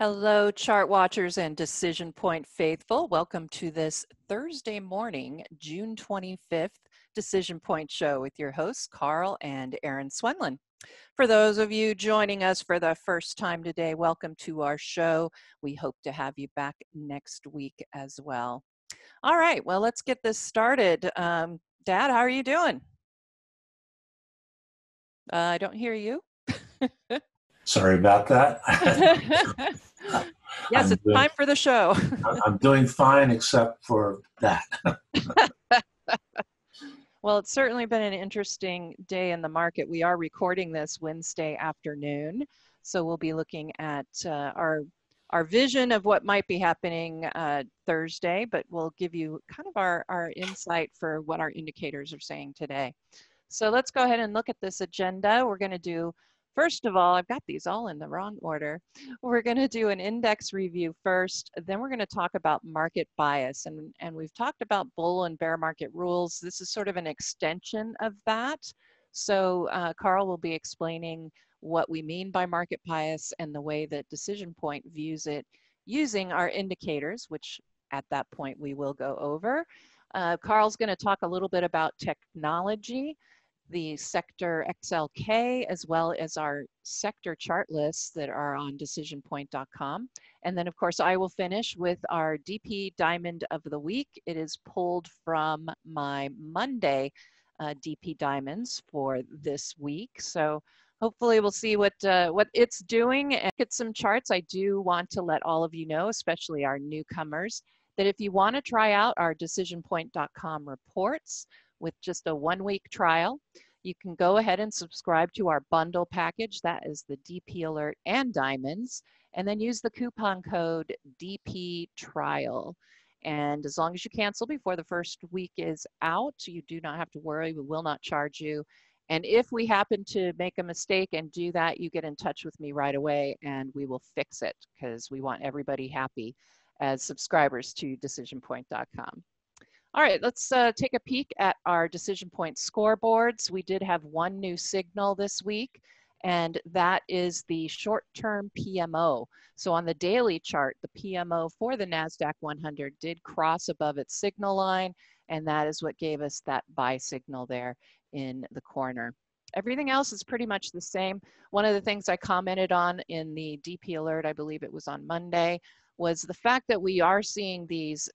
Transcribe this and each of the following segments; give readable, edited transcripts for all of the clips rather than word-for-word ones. Hello, Chart Watchers and Decision Point faithful. Welcome to this Thursday morning, June 25th, Decision Point show with your hosts, Carl and Erin Swenlin. For those of you joining us for the first time today, welcome to our show. We hope to have you back next week as well. All right, well, let's get this started. Dad, how are you doing? I don't hear you. Sorry about that. Yes, it's time for the show. I'm doing fine except for that. Well, it's certainly been an interesting day in the market. We are recording this Wednesday afternoon, so we'll be looking at our vision of what might be happening Thursday, but we'll give you kind of our insight for what our indicators are saying today. So let's go ahead and look at this agenda. We're going to do, first of all, I've got these all in the wrong order. We're going to do an index review first, then we're going to talk about market bias. And we've talked about bull and bear market rules. This is sort of an extension of that. So Carl will be explaining what we mean by market bias and the way that Decision Point views it using our indicators, which at that point we will go over. Carl's going to talk a little bit about technology, the sector XLK, as well as our sector chart lists that are on decisionpoint.com. And then, of course, I will finish with our DP Diamond of the Week. It is pulled from my Monday DP Diamonds for this week. So hopefully we'll see what it's doing and get some charts. I do want to let all of you know, especially our newcomers, that if you want to try out our decisionpoint.com reports with just a one-week trial, you can go ahead and subscribe to our bundle package. That is the DP Alert and Diamonds, and then use the coupon code DPTRIAL. And as long as you cancel before the first week is out, you do not have to worry. We will not charge you. And if we happen to make a mistake and do that, you get in touch with me right away and we will fix it, because we want everybody happy as subscribers to decisionpoint.com. All right, let's take a peek at our Decision Point scoreboards. We did have one new signal this week, and that is the short-term PMO. So on the daily chart, the PMO for the NASDAQ 100 did cross above its signal line, and that is what gave us that buy signal there in the corner. Everything else is pretty much the same. One of the things I commented on in the DP Alert, I believe it was on Monday, was the fact that we are seeing these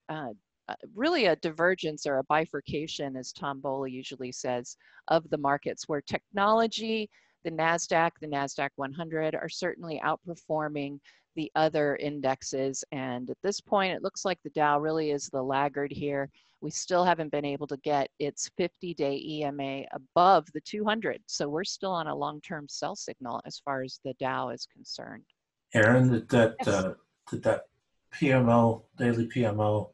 really a divergence or a bifurcation, as Tom Bowley usually says, of the markets, where technology, the NASDAQ 100 are certainly outperforming the other indexes. And at this point, it looks like the Dow really is the laggard here. We still haven't been able to get its 50-day EMA above the 200. So we're still on a long-term sell signal as far as the Dow is concerned. Erin, did that PMO, daily PMO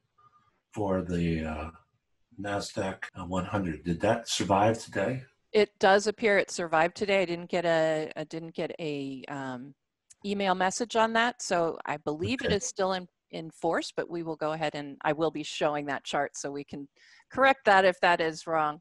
for the NASDAQ 100, did that survive today? It does appear it survived today. I didn't get a email message on that, so I believe it is still in force, but we will go ahead and I will be showing that chart so we can correct that if that is wrong.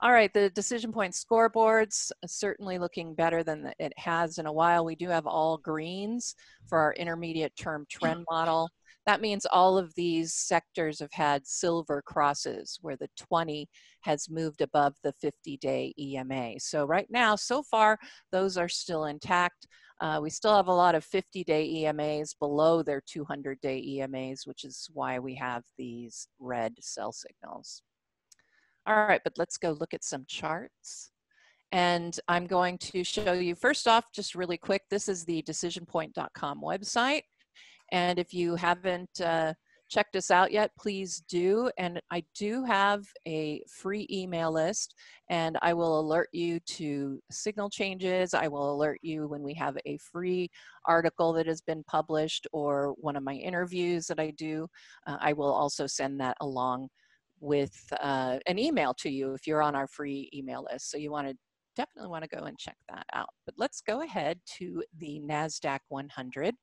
All right, the Decision Point scoreboards certainly looking better than it has in a while. We do have all greens for our intermediate term trend model. That means all of these sectors have had silver crosses where the 20 has moved above the 50-day EMA. So right now, so far, those are still intact. We still have a lot of 50-day EMAs below their 200-day EMAs, which is why we have these red sell signals. All right, but let's go look at some charts. And I'm going to show you, first off, just really quick, this is the decisionpoint.com website. And if you haven't checked us out yet, please do. And I do have a free email list, and I will alert you to signal changes. I will alert you when we have a free article that has been published or one of my interviews that I do. I will also send that along with an email to you if you're on our free email list. So you definitely want to go and check that out. But let's go ahead to the NASDAQ 100.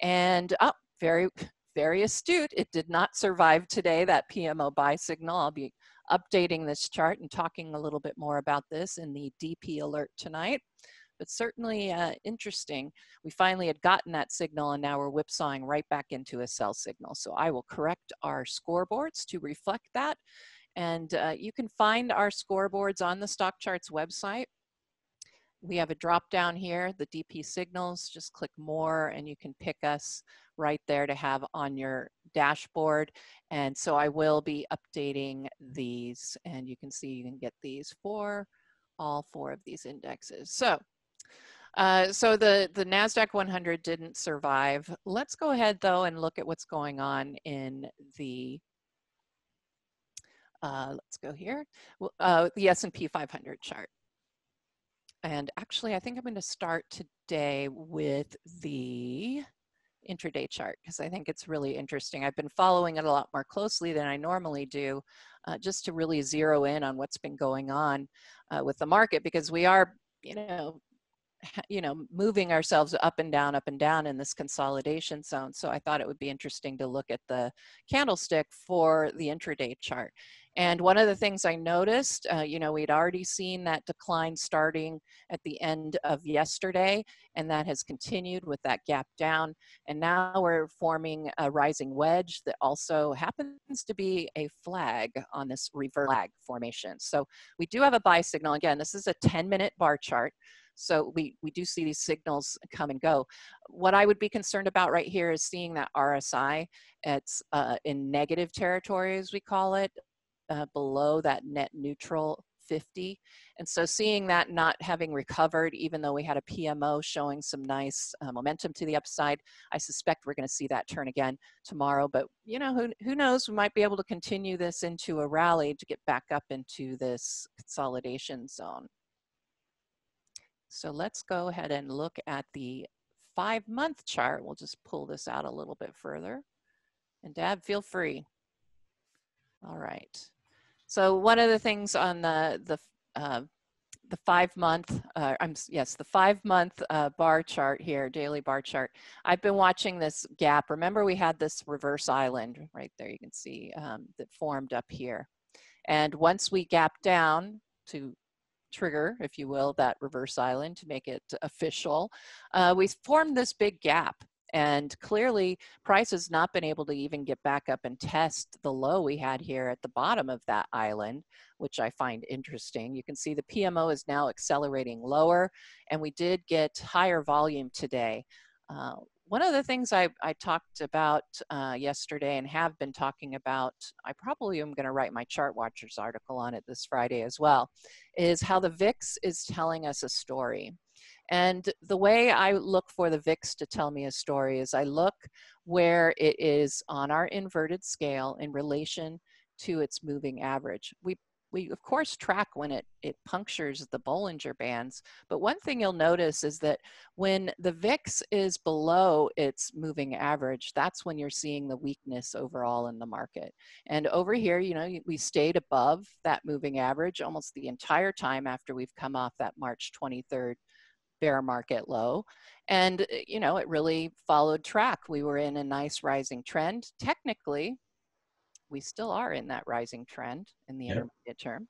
And very, very astute. It did not survive today, that PMO buy signal. I'll be updating this chart and talking a little bit more about this in the DP Alert tonight. but certainly interesting. We finally had gotten that signal and now we're whipsawing right back into a sell signal. So I will correct our scoreboards to reflect that. And you can find our scoreboards on the Stock Charts website. We have a drop down here, the DP signals, just click more and you can pick us right there to have on your dashboard. And so I will be updating these and you can see you can get these for all four of these indexes. So, the NASDAQ 100 didn't survive. Let's go ahead though and look at what's going on in the let's go here, the S&P 500 chart. And actually, I think I'm going to start today with the intraday chart because I think it's really interesting. I've been following it a lot more closely than I normally do, just to really zero in on what's been going on with the market, because we are, moving ourselves up and down in this consolidation zone. So I thought it would be interesting to look at the candlestick for the intraday chart. And one of the things I noticed, we'd already seen that decline starting at the end of yesterday, and that has continued with that gap down. And now we're forming a rising wedge that also happens to be a flag on this reverse flag formation. So we do have a buy signal. Again, this is a 10-minute bar chart. So we do see these signals come and go. What I would be concerned about right here is seeing that RSI. It's in negative territory, as we call it, below that net neutral 50. And so seeing that not having recovered, even though we had a PMO showing some nice momentum to the upside, I suspect we're going to see that turn again tomorrow. But who knows, we might be able to continue this into a rally to get back up into this consolidation zone. So let's go ahead and look at the 5-month chart. We'll just pull this out a little bit further. And Dab, feel free. All right. So one of the things on the 5-month, the 5-month bar chart here, daily bar chart. I've been watching this gap. Remember, we had this reverse island right there. You can see that formed up here. And once we gap down to trigger, if you will, that reverse island to make it official, we formed this big gap. And clearly, price has not been able to even get back up and test the low we had here at the bottom of that island, which I find interesting. You can see the PMO is now accelerating lower, and we did get higher volume today. One of the things I talked about yesterday and have been talking about, I probably am going to write my Chart Watchers article on it this Friday as well, is how the VIX is telling us a story. And the way I look for the VIX to tell me a story is I look where it is on our inverted scale in relation to its moving average. We of course track when it punctures the Bollinger Bands, but one thing you'll notice is that when the VIX is below its moving average, that's when you're seeing the weakness overall in the market. And over here, we stayed above that moving average almost the entire time after we've come off that March 23rd bear market low. And, it really followed track. We were in a nice rising trend. Technically, we still are in that rising trend in the intermediate term.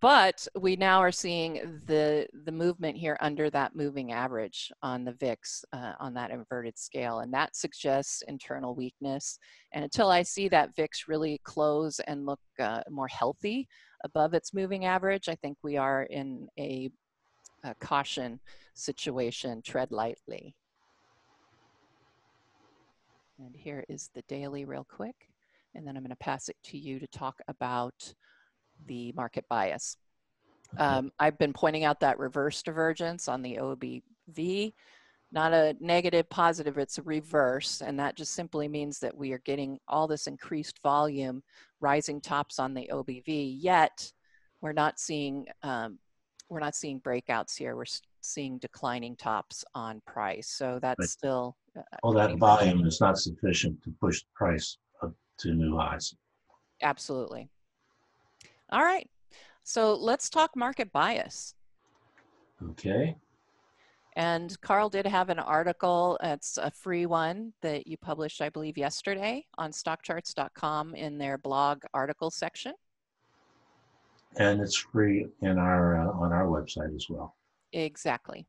But we now are seeing the movement here under that moving average on the VIX on that inverted scale. And that suggests internal weakness. And until I see that VIX really close and look more healthy above its moving average, I think we are in a caution situation, tread lightly. And here is the daily real quick. And then I'm going to pass it to you to talk about the market bias. I've been pointing out that reverse divergence on the OBV, not a negative positive, it's a reverse. And that just simply means that we are getting all this increased volume, rising tops on the OBV, yet we're not seeing breakouts here. We're seeing declining tops on price. So that's right. Still... that volume is not sufficient to push the price up to new highs. Absolutely. All right. So let's talk market bias. Okay. And Carl did have an article. It's a free one that you published, I believe, yesterday on stockcharts.com in their blog article section. And it's free on our website as well. Exactly.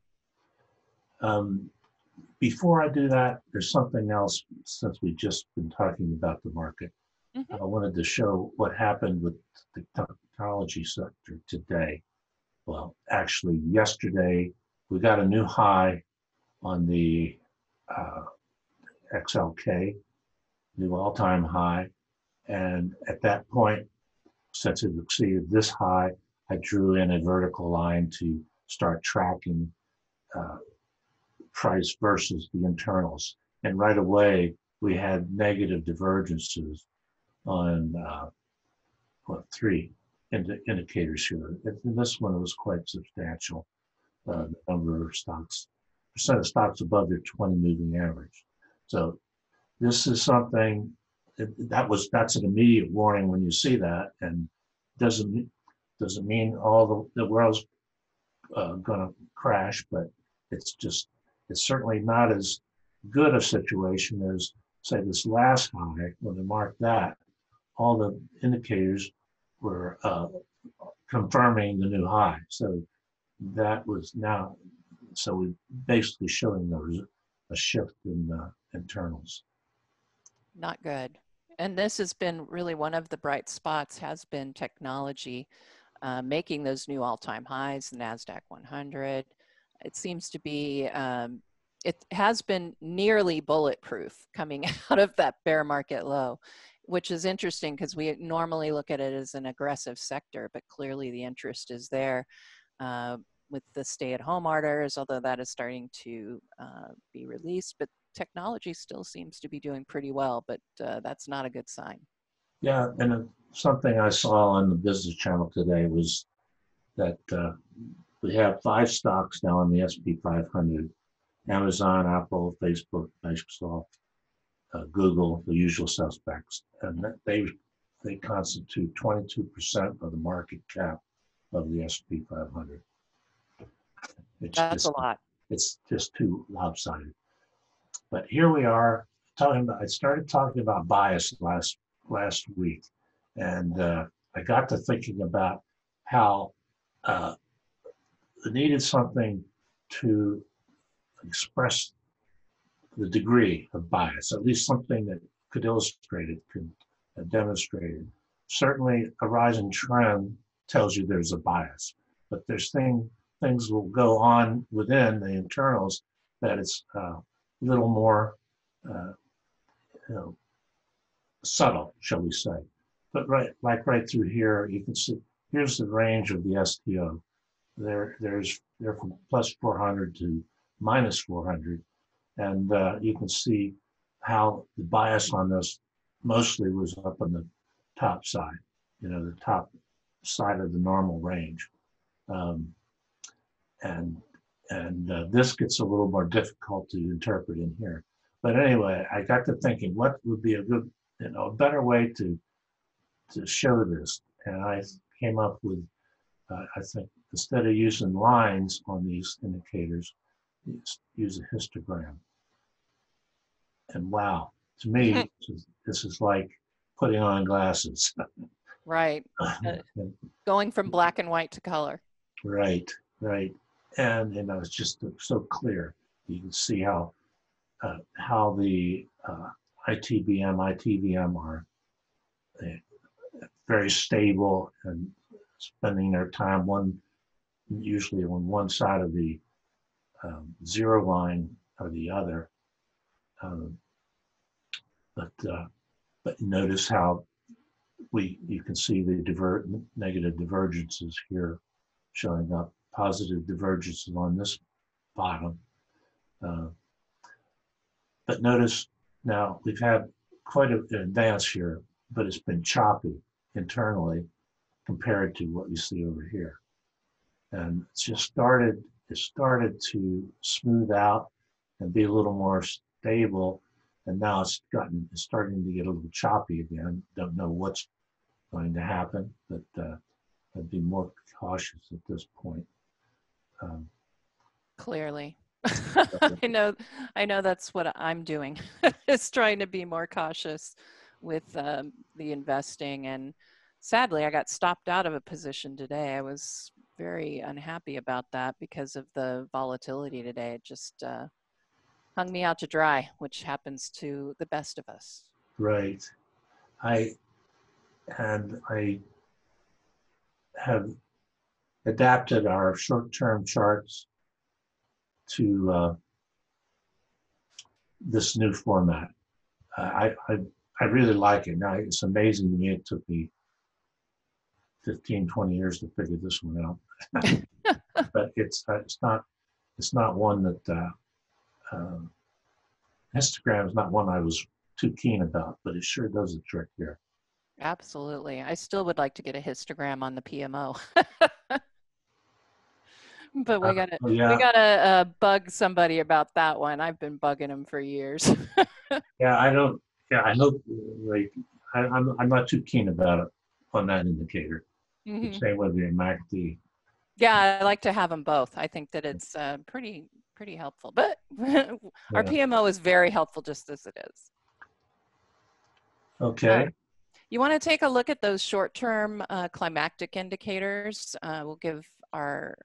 Before I do that, there's something else, since we've just been talking about the market. Mm-hmm. I wanted to show what happened with the technology sector today. Well, actually yesterday, we got a new high on the XLK, new all-time high. And at that point, since it exceeded this high, I drew in a vertical line to start tracking price versus the internals. And right away, we had negative divergences on three indicators here. And this one was quite substantial, the number of stocks, percent of stocks above their 20 moving average. So this is something that's an immediate warning when you see that, and doesn't mean all the world's going to crash, but it's certainly not as good a situation as, say, this last high. When they marked that, all the indicators were confirming the new high. So that was now, so we're basically showing there was a shift in the internals. Not good. And this has been really one of the bright spots, has been technology, making those new all-time highs, the NASDAQ 100. It seems to be, it has been nearly bulletproof coming out of that bear market low, which is interesting because we normally look at it as an aggressive sector, but clearly the interest is there with the stay-at-home orders, although that is starting to be released. But technology still seems to be doing pretty well, but that's not a good sign. Yeah, and something I saw on the Business Channel today was that we have 5 stocks now on the S&P 500, Amazon, Apple, Facebook, Microsoft, Google, the usual suspects. And they constitute 22% of the market cap of the S&P 500. That's just a lot. It's just too lopsided. But here we are talking about, I started talking about bias last week, and I got to thinking about how I needed something to express the degree of bias, at least something that could illustrate it, could demonstrate it. Certainly a rising trend tells you there's a bias, but there's things will go on within the internals that it's little more subtle, shall we say. But right through here, you can see, here's the range of the STO. They're from plus 400 to minus 400. And you can see how the bias on this mostly was up on the top side, you know, the top side of the normal range. And this gets a little more difficult to interpret in here. But anyway, I got to thinking, what would be a good, you know, a better way to show this? And I came up with, I think, instead of using lines on these indicators, use a histogram. And wow, to me, this is like putting on glasses. Right. Going from black and white to color. Right, right. And you know, it's just so clear. You can see how the ITBM are very stable and spending their time usually on one side of the zero line or the other. But notice how you can see the negative divergences here showing up. Positive divergences on this bottom. But notice now we've had quite an advance here, but it's been choppy internally compared to what you see over here. And it's just started to smooth out and be a little more stable. And now it's starting to get a little choppy again. Don't know what's going to happen, but I'd be more cautious at this point. Clearly. I know that's what I'm doing, is trying to be more cautious with the investing. And sadly, I got stopped out of a position today. I was very unhappy about that because of the volatility today. It just hung me out to dry, which happens to the best of us. Right. I have adapted our short-term charts to this new format. I really like it. Now, it's amazing to me it took me 15, 20 years to figure this one out. But it's not one that Instagram is not one I was too keen about, but it sure does the trick here. Absolutely. I still would like to get a histogram on the PMO. But we gotta bug somebody about that one. I've been bugging them for years. Yeah, I don't. Yeah, I know. Like, I'm not too keen about it on that indicator. Mm-hmm. Same with the MACD. Yeah, I like to have them both. I think that it's pretty helpful. But our PMO is very helpful just as it is. Okay. You want to take a look at those short-term climactic indicators. We'll give our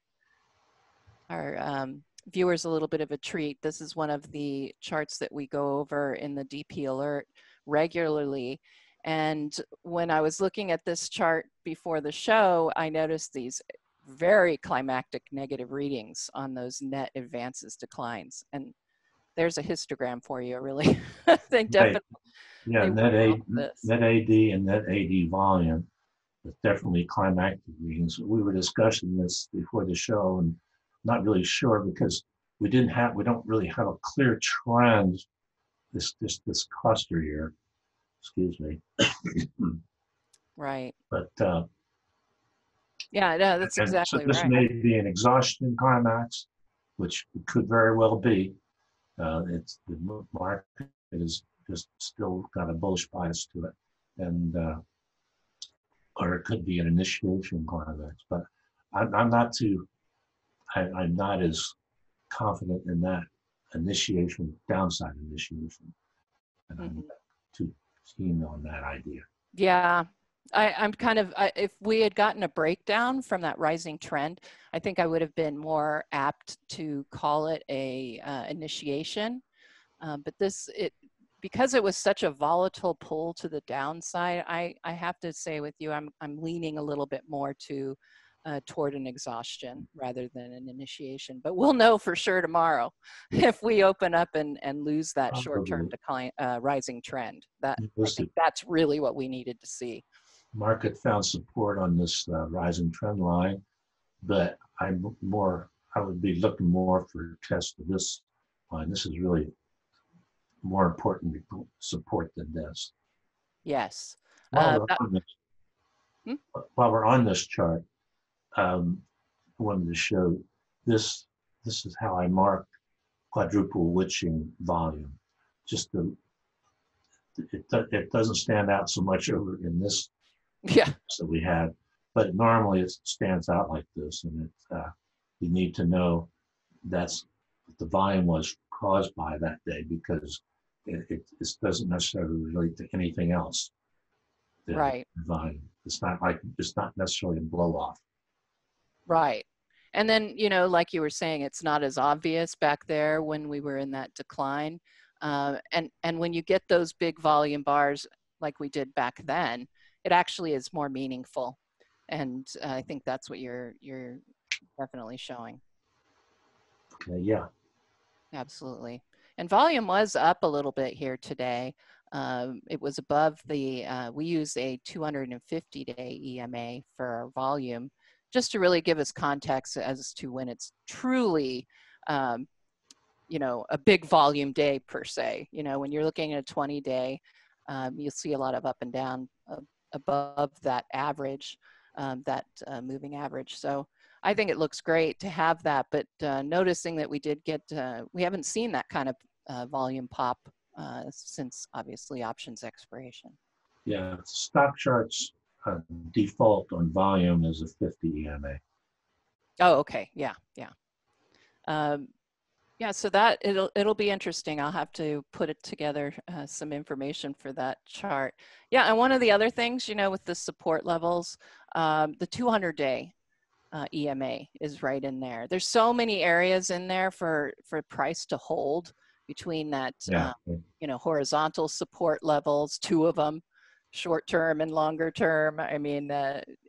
viewers a little bit of a treat. This is one of the charts that we go over in the DP Alert regularly. And when I was looking at this chart before the show, I noticed these very climactic negative readings on those net advances declines. And there's a histogram for you, really. They definitely. Yeah, net AD and net AD volume is definitely climactic readings. We were discussing this before the show, and not really sure because we don't really have a clear trend this cluster here. Excuse me. Right. But yeah, no, that's exactly right. So this may be an exhaustion climax, which it could very well be. It's the market is just still got a bullish bias to it, and or it could be an initiation climax. But I'm not as confident in that initiation, downside initiation, and mm-hmm. I'm too keen on that idea. Yeah, I'm kind of, if we had gotten a breakdown from that rising trend, I think I would have been more apt to call it a initiation. But because it was such a volatile pull to the downside, I have to say with you, I'm leaning a little bit more to toward an exhaustion rather than an initiation. But we'll know for sure tomorrow if we open up and lose that short-term decline, rising trend. I think that's really what we needed to see. Market found support on this rising trend line, but I would be looking more for a test of this line. This is really more important support than this. Yes. While we're on this chart, I wanted to show this. This is how I mark quadruple witching volume. Just it doesn't stand out so much over in this that we had, but normally it stands out like this. And you need to know that's what the volume was caused by that day, because it doesn't necessarily relate to anything else. Right. Volume. It's not necessarily a blow off. Right. And then, you know, like you were saying, it's not as obvious back there when we were in that decline. And when you get those big volume bars like we did back then, it actually is more meaningful. And I think that's what you're definitely showing. Yeah. Absolutely. And volume was up a little bit here today. It was above we use a 250-day EMA for our volume, just to really give us context as to when it's truly, you know, a big volume day per se. You know, when you're looking at a 20-day, you'll see a lot of up and down above that average, that moving average. So I think it looks great to have that, but noticing that we did get, we haven't seen that kind of volume pop since obviously options expiration. Yeah, stock charts default on volume is a 50 EMA. Oh, okay. Yeah. Yeah, so that it'll be interesting. I'll have to put it together, some information for that chart. Yeah, and one of the other things, you know, with the support levels, the 200-day EMA is right in there. There's so many areas in there for price to hold between that, you know, horizontal support levels, two of them, short term and longer term. I mean,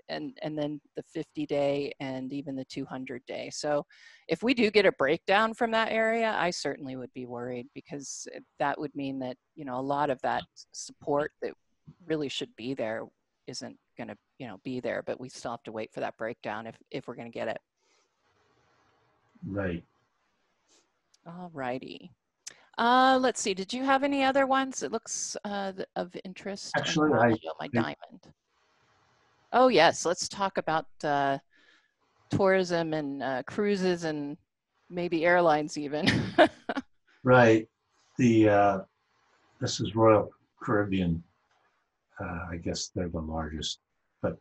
and then the 50-day and even the 200-day. So if we do get a breakdown from that area, I certainly would be worried, because that would mean that, you know, a lot of that support that really should be there isn't going to, you know, be there, but we still have to wait for that breakdown if we're going to get it. Right. All righty. Let's see, did you have any other ones that looks of interest? Actually, I show my diamond. Oh yes, let's talk about tourism and cruises and maybe airlines even. Right. The this is Royal Caribbean. I guess they're the largest, but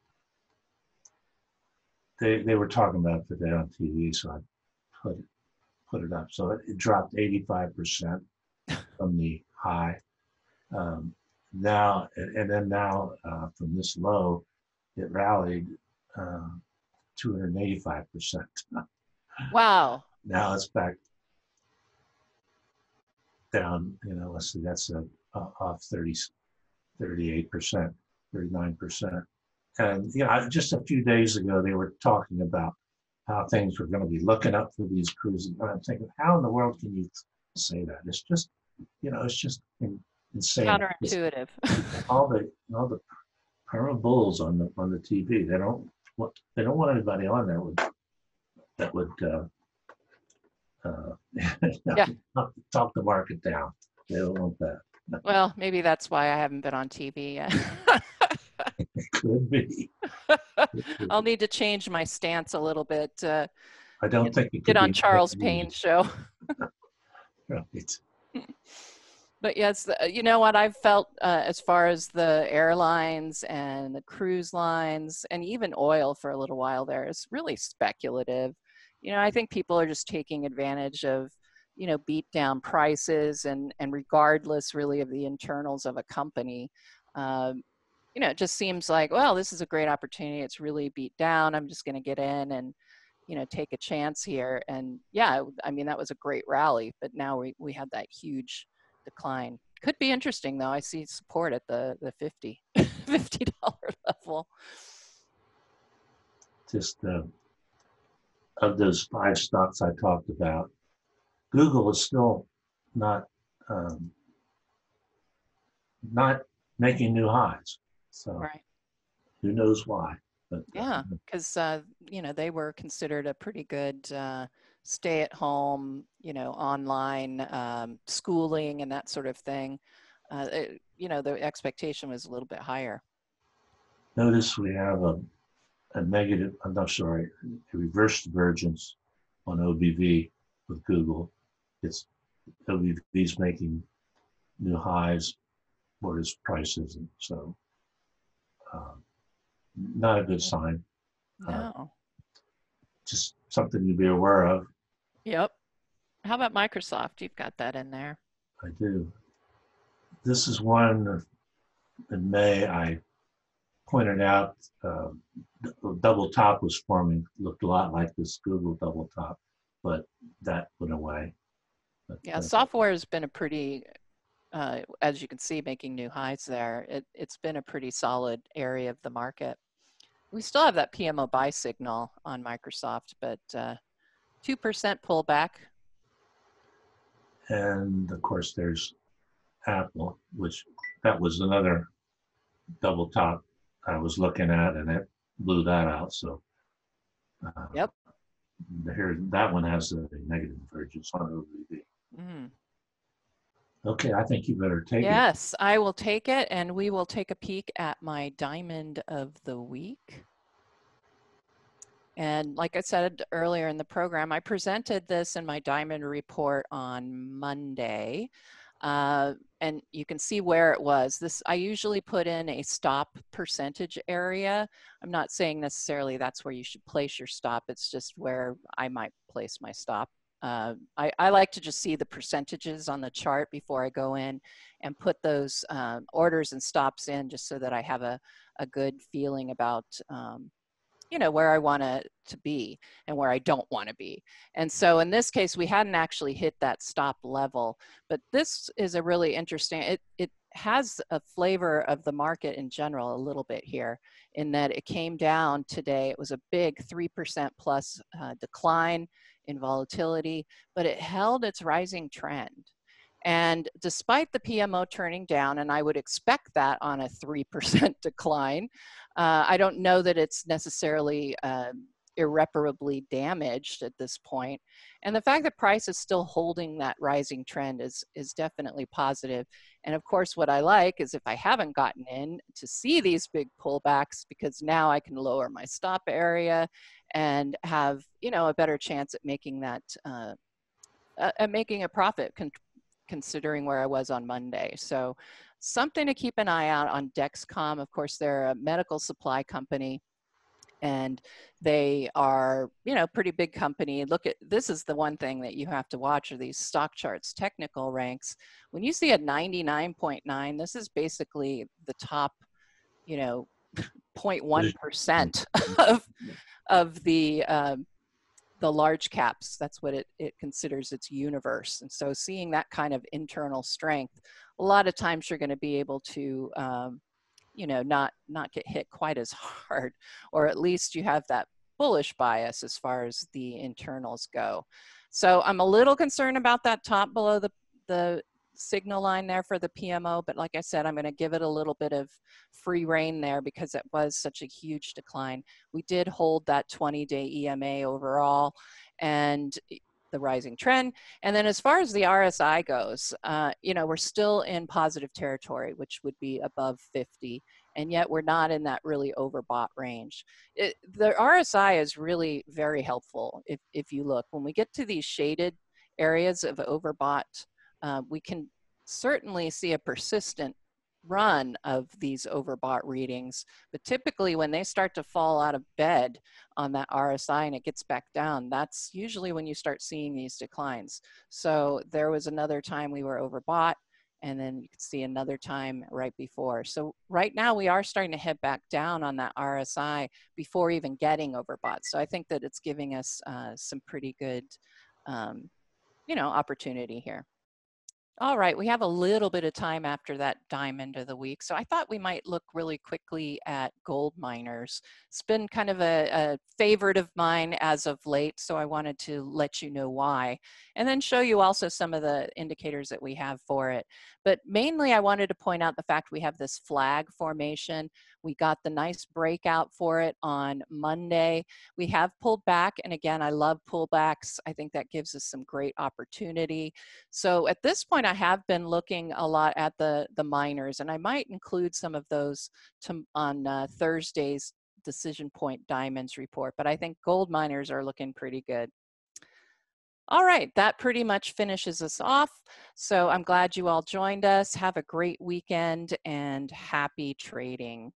they were talking about it today on TV, so I put it up. So it dropped 85% from the high. Now and then now from this low, it rallied 285%. Wow! Now it's back down. You know, let's see, that's off 38%, 39%. And you know, just a few days ago, they were talking about how things were going to be looking up for these cruises. And I'm thinking, how in the world can you say that? It's just, you know, it's just insane. Counterintuitive. all the Perma bulls on the TV. They don't want anybody on there that would talk the market down. They don't want that. Well, maybe that's why I haven't been on TV yet. Could be. I'll need to change my stance a little bit. I don't think it could on Charles Payne's show. Right. But yes, you know what I've felt as far as the airlines and the cruise lines and even oil for a little while there is really speculative. You know, I think people are just taking advantage of, you know, beat down prices and regardless really of the internals of a company. You know, it just seems like, well, this is a great opportunity. It's really beat down. I'm just going to get in and, you know, take a chance here. And yeah, I mean, that was a great rally, but now we had that huge decline. Could be interesting though. I see support at the $50 level. Just of those 5 stocks I talked about, Google is still not making new highs. So right. Who knows why? But, yeah, because you know, they were considered a pretty good stay at home, you know, online schooling and that sort of thing. You know, the expectation was a little bit higher. Notice we have a negative, I'm not sorry, a reverse divergence on OBV with Google. It's OBV's making new highs, whereas price isn't. So not a good sign. No. Just something to be aware of. Yep. How about Microsoft? You've got that in there. I do. This is one in May I pointed out, double top was forming, looked a lot like this Google double top, but that went away. But, yeah, software has been a pretty, as you can see, making new highs there. It's been a pretty solid area of the market. We still have that PMO buy signal on Microsoft, but 2% pullback. And of course, there's Apple, which that was another double top I was looking at, and it blew that out. So yep, here that one has a negative divergence on OBV. Okay, I think you better take it. Yes, I will take it, and we will take a peek at my diamond of the week. And like I said earlier in the program, I presented this in my diamond report on Monday, and you can see where it was. This, I usually put in a stop percentage area. I'm not saying necessarily that's where you should place your stop. It's just where I might place my stop. I like to just see the percentages on the chart before I go in and put those orders and stops in, just so that I have a good feeling about you know, where I want to be and where I don't want to be. And so in this case, we hadn't actually hit that stop level, but this is a really interesting, it has a flavor of the market in general a little bit here, in that it came down today. It was a big 3% plus decline in volatility, but it held its rising trend. And despite the PMO turning down, and I would expect that on a 3% decline, I don't know that it's necessarily irreparably damaged at this point. And the fact that price is still holding that rising trend is definitely positive. And of course, what I like is if I haven't gotten in to see these big pullbacks, because now I can lower my stop area and have, you know, a better chance at making that, at making a profit, considering where I was on Monday. So something to keep an eye out on. Dexcom, of course, they're a medical supply company, and they are, you know, pretty big company. Look at, this is the one thing that you have to watch are these stock charts, technical ranks. When you see a 99.9, this is basically the top, you know, 0.1% of the large caps. That's what it considers its universe. And so seeing that kind of internal strength, a lot of times you're going to be able to, you know, not get hit quite as hard, or at least you have that bullish bias as far as the internals go. So I'm a little concerned about that top below the signal line there for the PMO, but like I said, I'm going to give it a little bit of free rein there because it was such a huge decline. We did hold that 20-day EMA overall and the rising trend. And then as far as the RSI goes, you know, we're still in positive territory, which would be above 50, and yet we're not in that really overbought range. The RSI is really very helpful if you look. When we get to these shaded areas of overbought, we can certainly see a persistent run of these overbought readings, but typically when they start to fall out of bed on that RSI and it gets back down, that's usually when you start seeing these declines. So there was another time we were overbought, and then you could see another time right before. So right now we are starting to head back down on that RSI before even getting overbought. So I think that it's giving us some pretty good, you know, opportunity here. All right, we have a little bit of time after that diamond of the week. So I thought we might look really quickly at gold miners. It's been kind of a favorite of mine as of late, so I wanted to let you know why, and then show you also some of the indicators that we have for it. But mainly I wanted to point out the fact we have this flag formation. We got the nice breakout for it on Monday. We have pulled back, and again, I love pullbacks. I think that gives us some great opportunity. So at this point, I have been looking a lot at the miners, and I might include some of those on Thursday's Decision Point Diamonds report, but I think gold miners are looking pretty good. All right, that pretty much finishes us off. So I'm glad you all joined us. Have a great weekend and happy trading.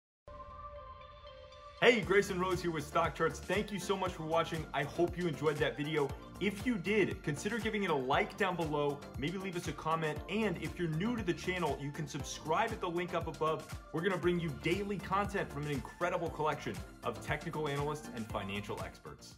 Hey, Grayson Rose here with Stock Charts. Thank you so much for watching. I hope you enjoyed that video. If you did, consider giving it a like down below, maybe leave us a comment, and if you're new to the channel, you can subscribe at the link up above. We're going to bring you daily content from an incredible collection of technical analysts and financial experts.